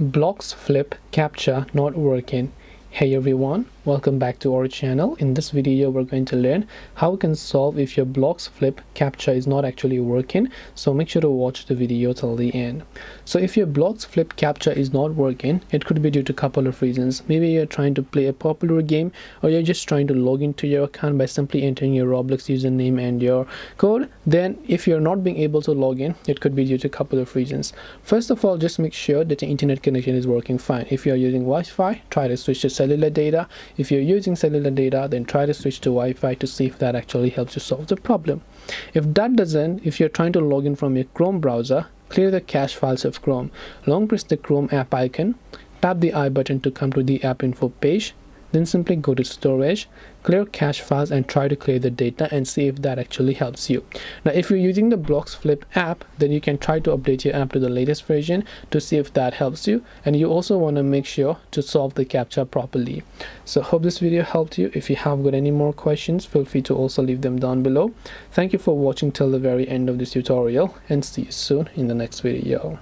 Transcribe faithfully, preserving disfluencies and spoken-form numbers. Bloxflip captcha not working. Hey everyone, welcome back to our channel. In this video we're going to learn how we can solve if your Bloxflip captcha is not actually working, so make sure to watch the video till the end. So if your Bloxflip captcha is not working, it could be due to a couple of reasons. Maybe you're trying to play a popular game, or you're just trying to log into your account by simply entering your Roblox username and your code. Then if you're not being able to log in, it could be due to a couple of reasons. First of all, just make sure that your internet connection is working fine. If you're using Wi-Fi, try to switch to cellular data. If you're using cellular data, then try to switch to Wi-Fi to see if that actually helps you solve the problem. If that doesn't, if you're trying to log in from your Chrome browser, clear the cache files of Chrome. Long press the Chrome app icon, tap the I button to come to the app info page, then simply go to storage, clear cache files and try to clear the data and see if that actually helps you. Now if you're using the Bloxflip app, then you can try to update your app to the latest version to see if that helps you, and you also want to make sure to solve the captcha properly. So hope this video helped you. If you have got any more questions, feel free to also leave them down below. Thank you for watching till the very end of this tutorial, and see you soon in the next video.